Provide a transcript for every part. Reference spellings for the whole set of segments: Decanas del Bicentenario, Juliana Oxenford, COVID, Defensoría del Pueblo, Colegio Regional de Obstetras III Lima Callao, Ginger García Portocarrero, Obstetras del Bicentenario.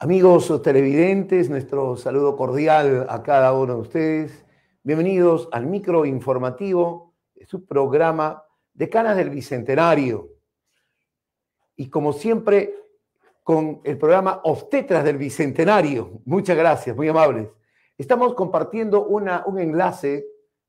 Amigos televidentes, nuestro saludo cordial a cada uno de ustedes. Bienvenidos al microinformativo de su programa Decanas del Bicentenario. Y como siempre, con el programa Obstetras del Bicentenario. Muchas gracias, muy amables. Estamos compartiendo un enlace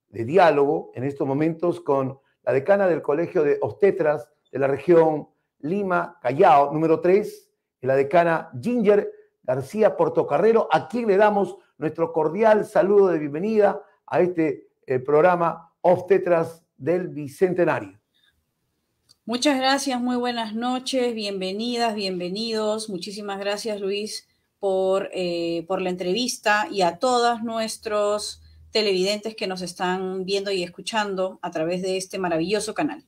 de diálogo en estos momentos con la decana del Colegio de Obstetras de la región Lima Callao, número 3, y la decana Ginger García Portocarrero, a quien le damos nuestro cordial saludo de bienvenida a este programa Obstetras del Bicentenario. Muchas gracias, muy buenas noches, bienvenidas, bienvenidos. Muchísimas gracias, Luis, por la entrevista, y a todos nuestros televidentes que nos están viendo y escuchando a través de este maravilloso canal.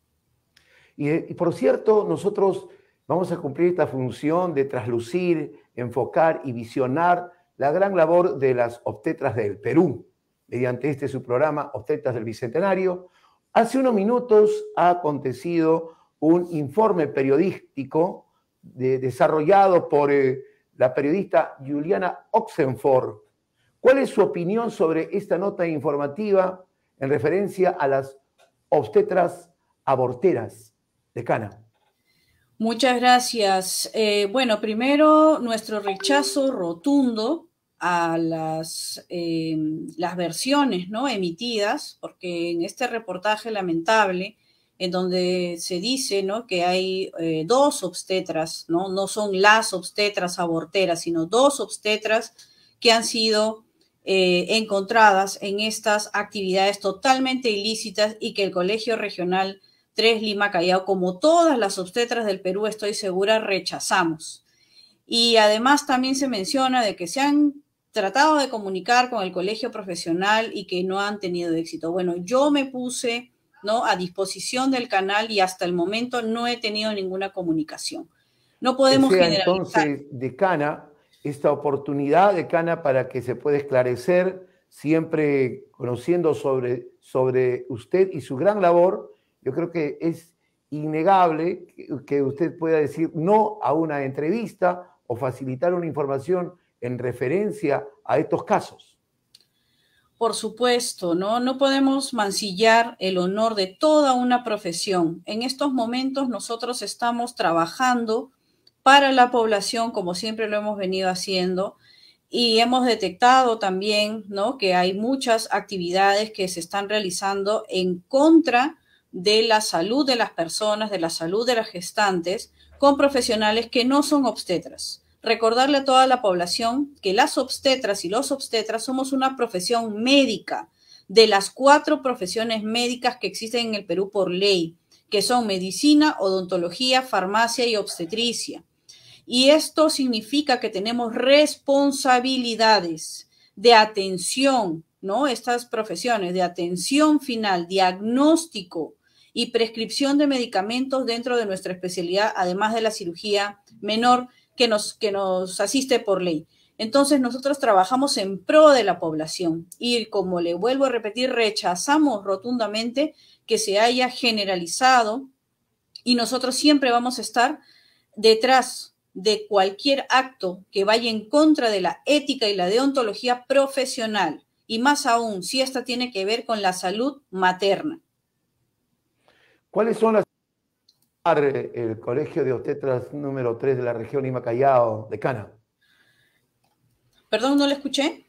Y por cierto, nosotros vamos a cumplir esta función de traslucir, enfocar y visionar la gran labor de las obstetras del Perú, mediante su programa Obstetras del Bicentenario. Hace unos minutos ha acontecido un informe periodístico desarrollado por la periodista Juliana Oxenford. ¿Cuál es su opinión sobre esta nota informativa en referencia a las obstetras aborteras, decana? Muchas gracias. Bueno, primero, nuestro rechazo rotundo a las versiones, ¿no?, emitidas, porque en este reportaje lamentable, en donde se dice, ¿no?, que hay dos obstetras, ¿no?, no son las obstetras aborteras, sino dos obstetras que han sido encontradas en estas actividades totalmente ilícitas, y que el Colegio Regional III Lima Callao, como todas las obstetras del Perú, estoy segura, rechazamos. Y además también se menciona de que se han tratado de comunicar con el colegio profesional y que no han tenido éxito. Bueno, yo me puse, ¿no?, a disposición del canal, y hasta el momento no he tenido ninguna comunicación. No podemos generalizar. Entonces, decana, esta oportunidad, decana, para que se pueda esclarecer, siempre conociendo sobre usted y su gran labor, yo creo que es innegable que usted pueda decir no a una entrevista o facilitar una información en referencia a estos casos. Por supuesto, ¿no? No podemos mancillar el honor de toda una profesión. En estos momentos nosotros estamos trabajando para la población, como siempre lo hemos venido haciendo, y hemos detectado también, ¿no?, que hay muchas actividades que se están realizando en contra de la salud de las personas, de la salud de las gestantes, con profesionales que no son obstetras. Recordarle a toda la población que las obstetras y los obstetras somos una profesión médica, de las 4 profesiones médicas que existen en el Perú por ley, que son medicina, odontología, farmacia y obstetricia. Y esto significa que tenemos responsabilidades de atención, ¿no?, estas profesiones, de atención final, diagnóstico y prescripción de medicamentos dentro de nuestra especialidad, además de la cirugía menor que nos asiste por ley. Entonces, nosotros trabajamos en pro de la población, y, como le vuelvo a repetir, rechazamos rotundamente que se haya generalizado, y nosotros siempre vamos a estar detrás de cualquier acto que vaya en contra de la ética y la deontología profesional, y más aún si esta tiene que ver con la salud materna. ¿Cuáles son las el Colegio de Obstetras número 3 de la región Lima Callao, decana? Perdón, no le escuché.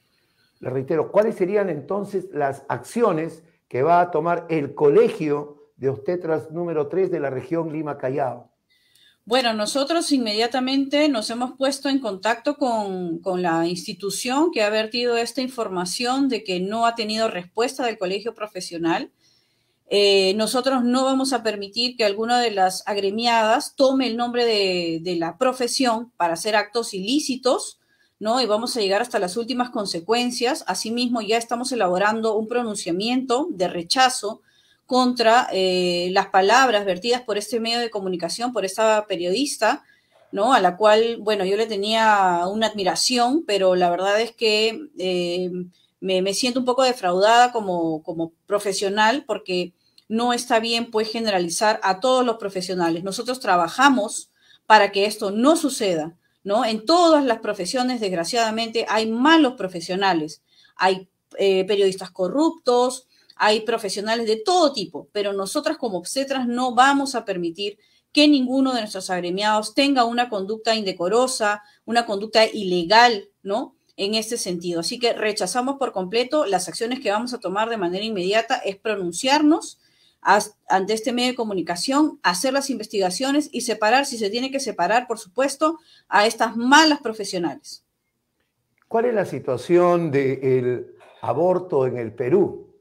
Le reitero, ¿cuáles serían entonces las acciones que va a tomar el Colegio de Obstetras número 3 de la región Lima Callao? Bueno, nosotros inmediatamente nos hemos puesto en contacto con la institución que ha vertido esta información de que no ha tenido respuesta del colegio profesional. Nosotros no vamos a permitir que alguna de las agremiadas tome el nombre de la profesión para hacer actos ilícitos, ¿no? Y vamos a llegar hasta las últimas consecuencias. Asimismo, ya estamos elaborando un pronunciamiento de rechazo contra las palabras vertidas por este medio de comunicación, por esta periodista, ¿no?, a la cual, bueno, yo le tenía una admiración, pero la verdad es que me siento un poco defraudada como profesional, porque no está bien, pues, generalizar a todos los profesionales. Nosotros trabajamos para que esto no suceda. ¿no? En todas las profesiones, desgraciadamente, hay malos profesionales, hay periodistas corruptos, hay profesionales de todo tipo, pero nosotras como obstetras no vamos a permitir que ninguno de nuestros agremiados tenga una conducta indecorosa, una conducta ilegal, ¿no? En este sentido. Así que rechazamos por completo. Las acciones que vamos a tomar de manera inmediata es pronunciarnos ante este medio de comunicación, hacer las investigaciones y separar, si se tiene que separar, por supuesto, a estas malas profesionales. ¿Cuál es la situación del aborto en el Perú?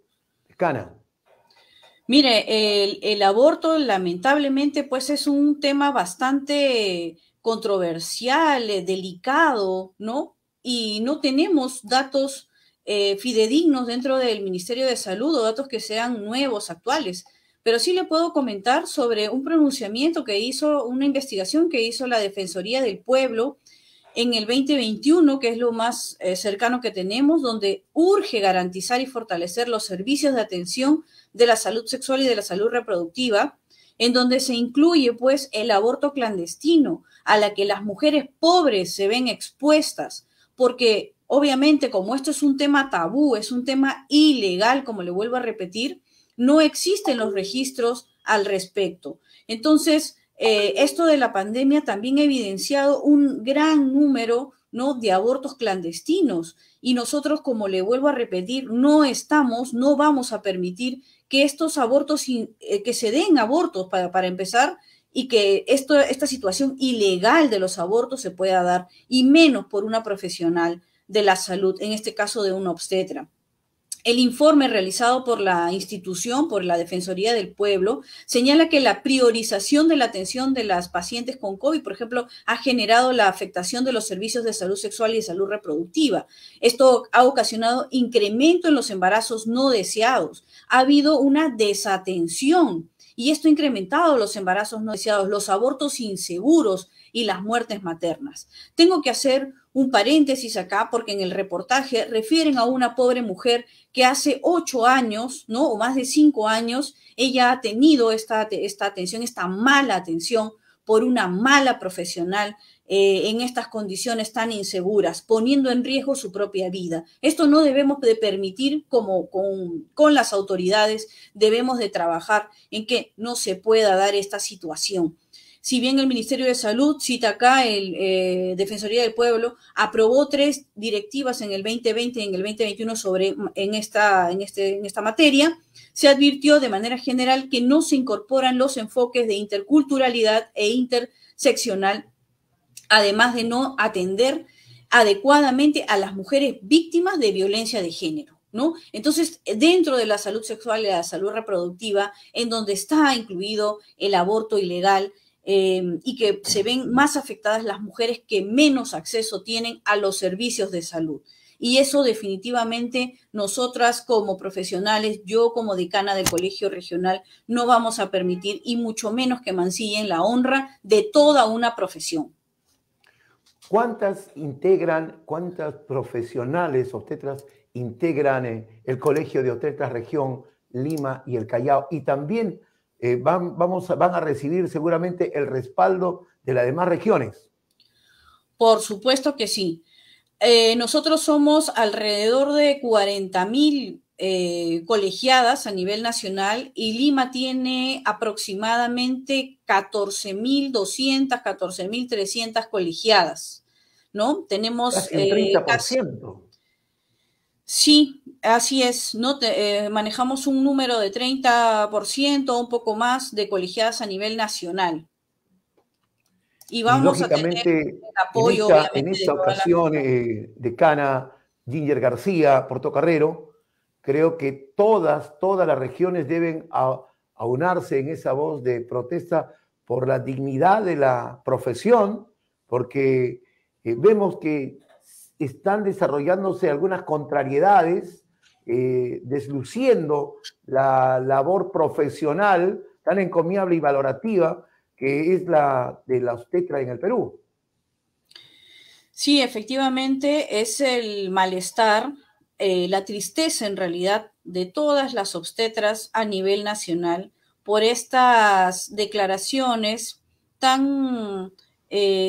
Decana. Mire, el aborto lamentablemente pues es un tema bastante controversial, delicado, ¿no? Y no tenemos datos fidedignos dentro del Ministerio de Salud o datos que sean nuevos, actuales. Pero sí le puedo comentar sobre un pronunciamiento que hizo, una investigación que hizo la Defensoría del Pueblo en el 2021, que es lo más cercano que tenemos, donde urge garantizar y fortalecer los servicios de atención de la salud sexual y de la salud reproductiva, en donde se incluye pues el aborto clandestino, a la que las mujeres pobres se ven expuestas, porque obviamente como esto es un tema tabú, es un tema ilegal, como le vuelvo a repetir, no existen los registros al respecto. Entonces, esto de la pandemia también ha evidenciado un gran número, ¿no?, de abortos clandestinos, y nosotros, como le vuelvo a repetir, no vamos a permitir que estos abortos, que se den abortos para empezar, y que esta situación ilegal de los abortos se pueda dar, y menos por una profesional de la salud, en este caso de una obstetra. El informe realizado por la institución, por la Defensoría del Pueblo, señala que la priorización de la atención de las pacientes con COVID, por ejemplo, ha generado la afectación de los servicios de salud sexual y de salud reproductiva. Esto ha ocasionado incremento en los embarazos no deseados. Ha habido una desatención. Y esto ha incrementado los embarazos no deseados, los abortos inseguros y las muertes maternas. Tengo que hacer un paréntesis acá porque en el reportaje refieren a una pobre mujer que hace 8 años, ¿no?, o más de 5 años, ella ha tenido esta atención, esta mala atención por una mala profesional en estas condiciones tan inseguras, poniendo en riesgo su propia vida. Esto no debemos de permitir, como con las autoridades debemos de trabajar en que no se pueda dar esta situación. Si bien el Ministerio de Salud, cita acá el Defensoría del Pueblo, aprobó 3 directivas en el 2020 y en el 2021 en esta materia, se advirtió de manera general que no se incorporan los enfoques de interculturalidad e interseccional, además de no atender adecuadamente a las mujeres víctimas de violencia de género, ¿no? Entonces, dentro de la salud sexual y la salud reproductiva, en donde está incluido el aborto ilegal, y que se ven más afectadas las mujeres que menos acceso tienen a los servicios de salud. Y eso definitivamente nosotras como profesionales, yo como decana del Colegio Regional, no vamos a permitir, y mucho menos que mancillen la honra de toda una profesión. ¿Cuántas profesionales obstetras integran el Colegio de Obstetras Región Lima y el Callao? Y también van a recibir seguramente el respaldo de las demás regiones. Por supuesto que sí. Nosotros somos alrededor de 40.000 colegiadas a nivel nacional, y Lima tiene aproximadamente 14.200, 14.300 colegiadas, ¿no? Tenemos casi el 30%. Sí, así es, ¿no? Manejamos un número de 30%, un poco más, de colegiadas a nivel nacional. Y vamos a tener el apoyo, obviamente, en esta ocasión, decana Ginger García Portocarrero, creo que todas las regiones deben aunarse en esa voz de protesta por la dignidad de la profesión, porque vemos que están desarrollándose algunas contrariedades, desluciendo la labor profesional tan encomiable y valorativa que es la de la obstetra en el Perú. Sí, efectivamente es el malestar, la tristeza en realidad de todas las obstetras a nivel nacional por estas declaraciones tan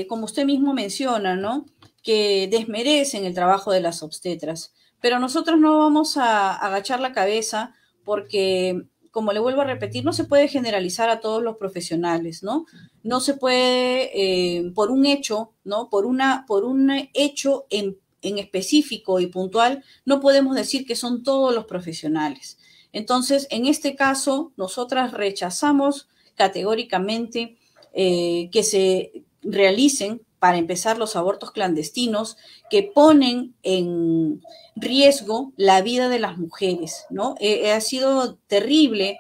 como usted mismo menciona, ¿no?, que desmerecen el trabajo de las obstetras. Pero nosotros no vamos a agachar la cabeza porque, como le vuelvo a repetir, no se puede generalizar a todos los profesionales, ¿no? No se puede, por un hecho, ¿no?, por un hecho en específico y puntual, no podemos decir que son todos los profesionales. Entonces, en este caso, nosotras rechazamos categóricamente que se realicen, para empezar, los abortos clandestinos que ponen en riesgo la vida de las mujeres, ¿no? Ha sido terrible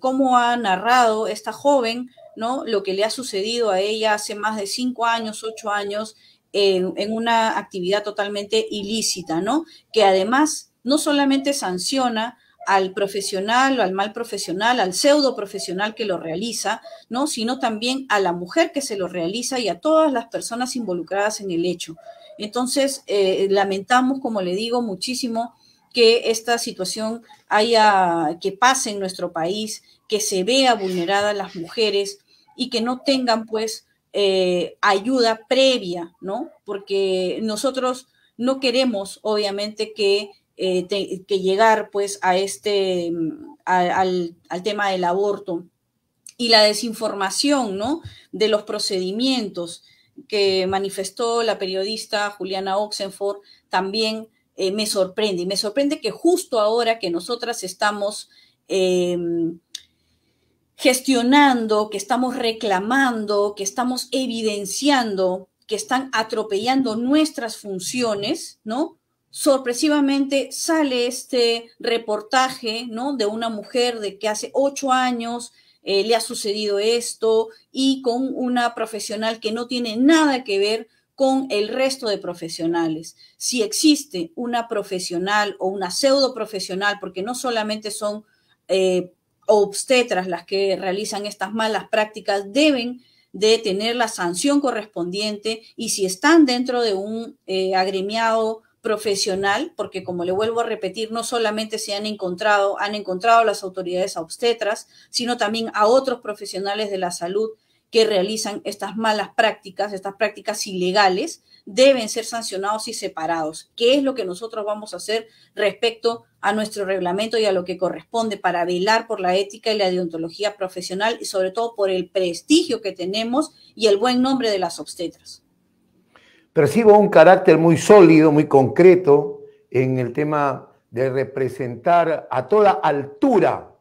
cómo ha narrado esta joven, ¿no?, lo que le ha sucedido a ella hace más de 8 años, en una actividad totalmente ilícita, ¿no?, que además no solamente sanciona al profesional o al mal profesional, al pseudo profesional que lo realiza, ¿no?, sino también a la mujer que se lo realiza y a todas las personas involucradas en el hecho. Entonces, lamentamos, como le digo, muchísimo que esta situación que pase en nuestro país, que se vea vulnerada a las mujeres y que no tengan, pues, ayuda previa, ¿no? Porque nosotros no queremos, obviamente, que llegar, pues, a al tema del aborto y la desinformación, ¿no?, de los procedimientos que manifestó la periodista Juliana Oxenford también me sorprende. Y me sorprende que justo ahora que nosotras estamos gestionando, que estamos reclamando, que estamos evidenciando que están atropellando nuestras funciones, ¿no?, sorpresivamente sale este reportaje, ¿no?, de una mujer de que hace 8 años le ha sucedido esto, y con una profesional que no tiene nada que ver con el resto de profesionales. Si existe una profesional o una pseudo profesional, porque no solamente son obstetras las que realizan estas malas prácticas, deben de tener la sanción correspondiente, y si están dentro de un agremiado profesional, porque, como le vuelvo a repetir, no solamente se han encontrado las autoridades a obstetras, sino también a otros profesionales de la salud que realizan estas malas prácticas, estas prácticas ilegales, deben ser sancionados y separados, que es lo que nosotros vamos a hacer respecto a nuestro reglamento y a lo que corresponde, para velar por la ética y la deontología profesional y sobre todo por el prestigio que tenemos y el buen nombre de las obstetras. Percibo un carácter muy sólido, muy concreto en el tema de representar a toda altura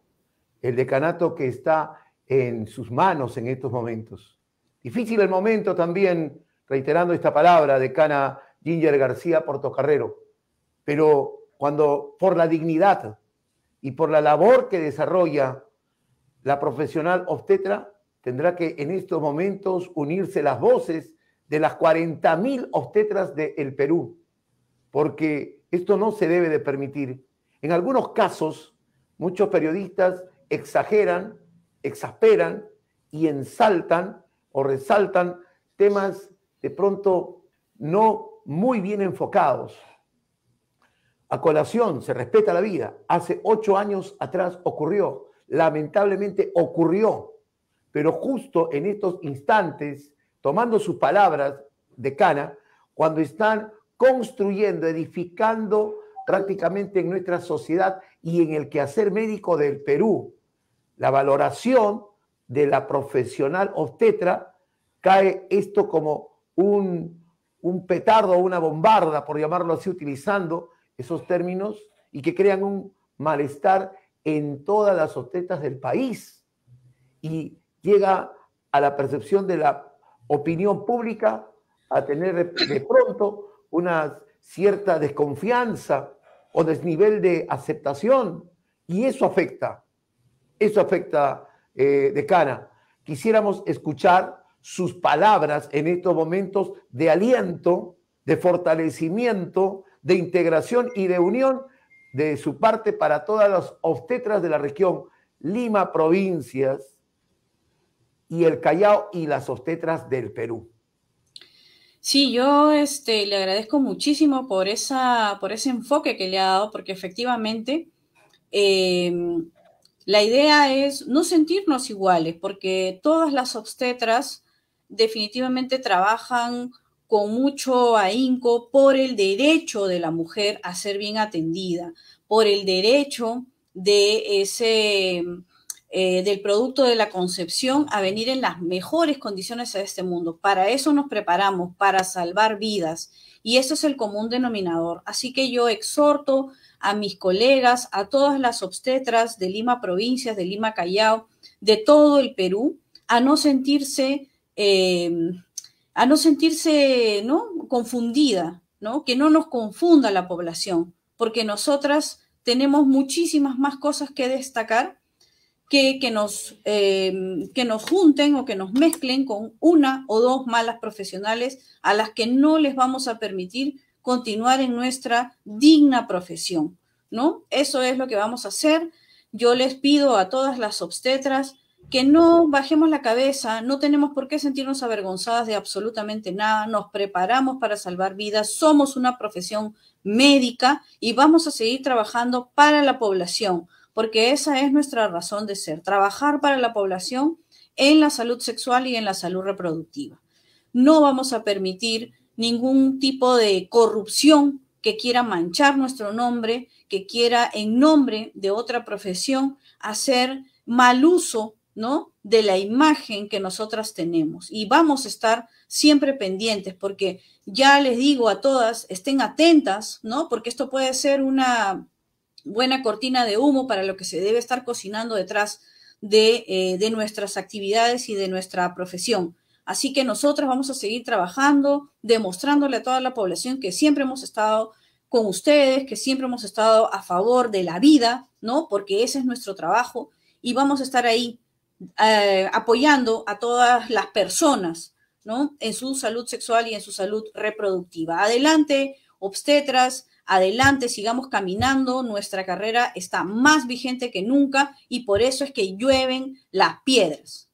el decanato que está en sus manos en estos momentos. Difícil el momento también, reiterando esta palabra, decana Ginger García Portocarrero, pero cuando por la dignidad y por la labor que desarrolla la profesional obstetra, tendrá que en estos momentos unirse las voces de las 40.000 obstetras del Perú, porque esto no se debe de permitir. En algunos casos, muchos periodistas exageran, exasperan y ensaltan o resaltan temas de pronto no muy bien enfocados. A colación, se respeta la vida. Hace 8 años atrás ocurrió, lamentablemente ocurrió, pero justo en estos instantes, tomando sus palabras, decana, cuando están construyendo, edificando prácticamente en nuestra sociedad y en el quehacer médico del Perú, la valoración de la profesional obstetra, cae esto como un petardo, una bombarda, por llamarlo así, utilizando esos términos, y que crean un malestar en todas las obstetras del país. Y llega a la percepción de la opinión pública a tener de pronto una cierta desconfianza o desnivel de aceptación, y eso afecta, decana. Quisiéramos escuchar sus palabras en estos momentos de aliento, de fortalecimiento, de integración y de unión de su parte para todas las obstetras de la región Lima, provincias, y el Callao, y las obstetras del Perú. Sí, yo le agradezco muchísimo por ese enfoque que le ha dado, porque efectivamente la idea es no sentirnos iguales, porque todas las obstetras definitivamente trabajan con mucho ahínco por el derecho de la mujer a ser bien atendida, por el derecho de ese, del producto de la concepción a venir en las mejores condiciones a este mundo. Para eso nos preparamos, para salvar vidas, y eso es el común denominador. Así que yo exhorto a mis colegas, a todas las obstetras de Lima Provincias, de Lima Callao, de todo el Perú, a no sentirse ¿no? confundida, ¿no? Que no nos confunda la población, porque nosotras tenemos muchísimas más cosas que destacar que nos junten o que nos mezclen con una o dos malas profesionales a las que no les vamos a permitir continuar en nuestra digna profesión, ¿no? Eso es lo que vamos a hacer. Yo les pido a todas las obstetras que no bajemos la cabeza, no tenemos por qué sentirnos avergonzadas de absolutamente nada, nos preparamos para salvar vidas, somos una profesión médica y vamos a seguir trabajando para la población, porque esa es nuestra razón de ser, trabajar para la población en la salud sexual y en la salud reproductiva. No vamos a permitir ningún tipo de corrupción que quiera manchar nuestro nombre, que quiera en nombre de otra profesión hacer mal uso, ¿no? de la imagen que nosotras tenemos, y vamos a estar siempre pendientes, porque ya les digo a todas, estén atentas, ¿no? porque esto puede ser una buena cortina de humo para lo que se debe estar cocinando detrás de nuestras actividades y de nuestra profesión. Así que nosotras vamos a seguir trabajando, demostrándole a toda la población que siempre hemos estado con ustedes, que siempre hemos estado a favor de la vida, ¿no? porque ese es nuestro trabajo, y vamos a estar ahí apoyando a todas las personas, ¿no? en su salud sexual y en su salud reproductiva. Adelante, obstetras, adelante, sigamos caminando, nuestra carrera está más vigente que nunca y por eso es que llueven las piedras.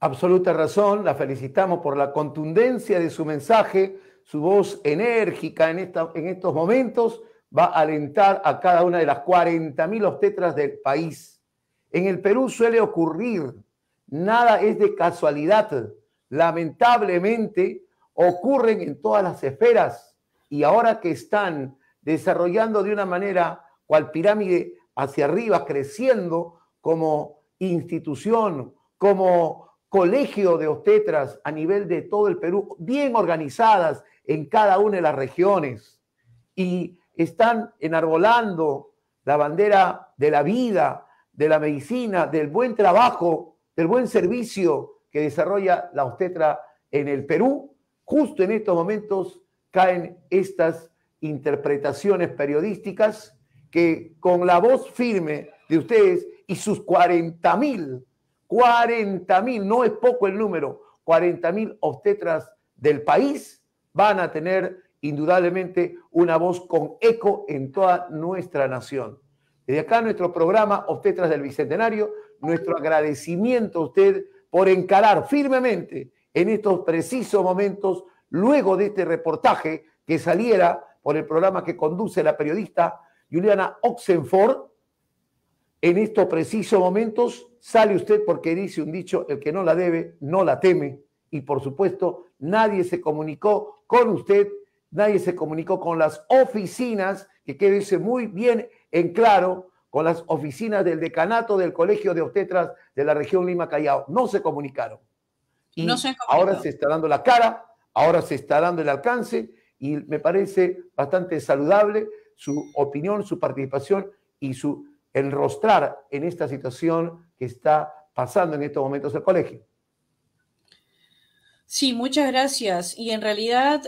Absoluta razón, la felicitamos por la contundencia de su mensaje, su voz enérgica en estos momentos va a alentar a cada una de las 40.000 obstetras del país. En el Perú suele ocurrir, nada es de casualidad, lamentablemente ocurren en todas las esferas y ahora que están desarrollando de una manera cual pirámide hacia arriba, creciendo como institución, como colegio de obstetras a nivel de todo el Perú, bien organizadas en cada una de las regiones y están enarbolando la bandera de la vida, de la medicina, del buen trabajo, del buen servicio que desarrolla la obstetra en el Perú, justo en estos momentos caen estas interpretaciones periodísticas que con la voz firme de ustedes y sus 40.000, no es poco el número, 40.000 obstetras del país van a tener indudablemente una voz con eco en toda nuestra nación. Desde acá nuestro programa Obstetras del Bicentenario, nuestro agradecimiento a usted por encarar firmemente en estos precisos momentos, luego de este reportaje que saliera por el programa que conduce la periodista Juliana Oxenford, en estos precisos momentos sale usted porque dice un dicho, el que no la debe, no la teme, y por supuesto nadie se comunicó con usted, nadie se comunicó con las oficinas, que quédese muy bien en claro, con las oficinas del decanato del Colegio de Obstetras de la región Lima Callao. No se comunicaron. Y no se comunicaron. Ahora se está dando la cara, ahora se está dando el alcance y me parece bastante saludable su opinión, su participación y su enrostrar en esta situación que está pasando en estos momentos el colegio. Sí, muchas gracias. Y en realidad,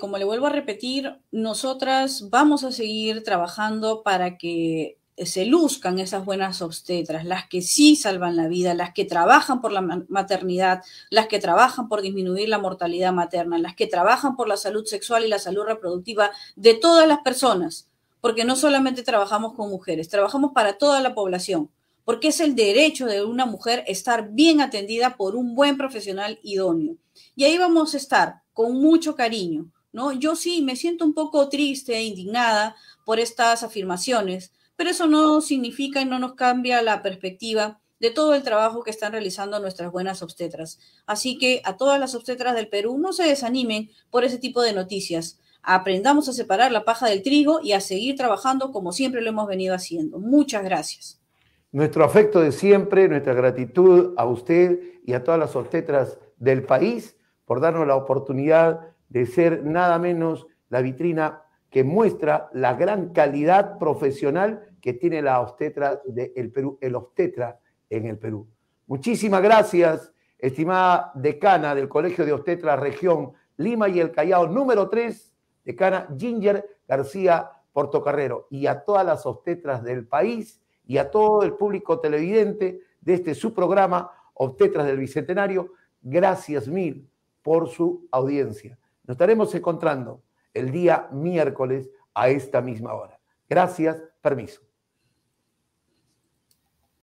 como le vuelvo a repetir, nosotras vamos a seguir trabajando para que se luzcan esas buenas obstetras, las que sí salvan la vida, las que trabajan por la maternidad, las que trabajan por disminuir la mortalidad materna, las que trabajan por la salud sexual y la salud reproductiva de todas las personas, porque no solamente trabajamos con mujeres, trabajamos para toda la población, porque es el derecho de una mujer estar bien atendida por un buen profesional idóneo. Y ahí vamos a estar con mucho cariño, ¿no? Yo sí me siento un poco triste e indignada por estas afirmaciones, pero eso no significa y no nos cambia la perspectiva de todo el trabajo que están realizando nuestras buenas obstetras. Así que a todas las obstetras del Perú, no se desanimen por ese tipo de noticias. Aprendamos a separar la paja del trigo y a seguir trabajando como siempre lo hemos venido haciendo. Muchas gracias. Nuestro afecto de siempre, nuestra gratitud a usted y a todas las obstetras del país por darnos la oportunidad de ser nada menos la vitrina que muestra la gran calidad profesional que tiene la obstetra del Perú, el obstetra en el Perú. Muchísimas gracias, estimada decana del Colegio de Obstetras Región Lima y el Callao número 3, decana Ginger García Portocarrero, y a todas las obstetras del país y a todo el público televidente de este su programa Obstetras del Bicentenario. Gracias mil por su audiencia. Nos estaremos encontrando el día miércoles a esta misma hora. Gracias, permiso.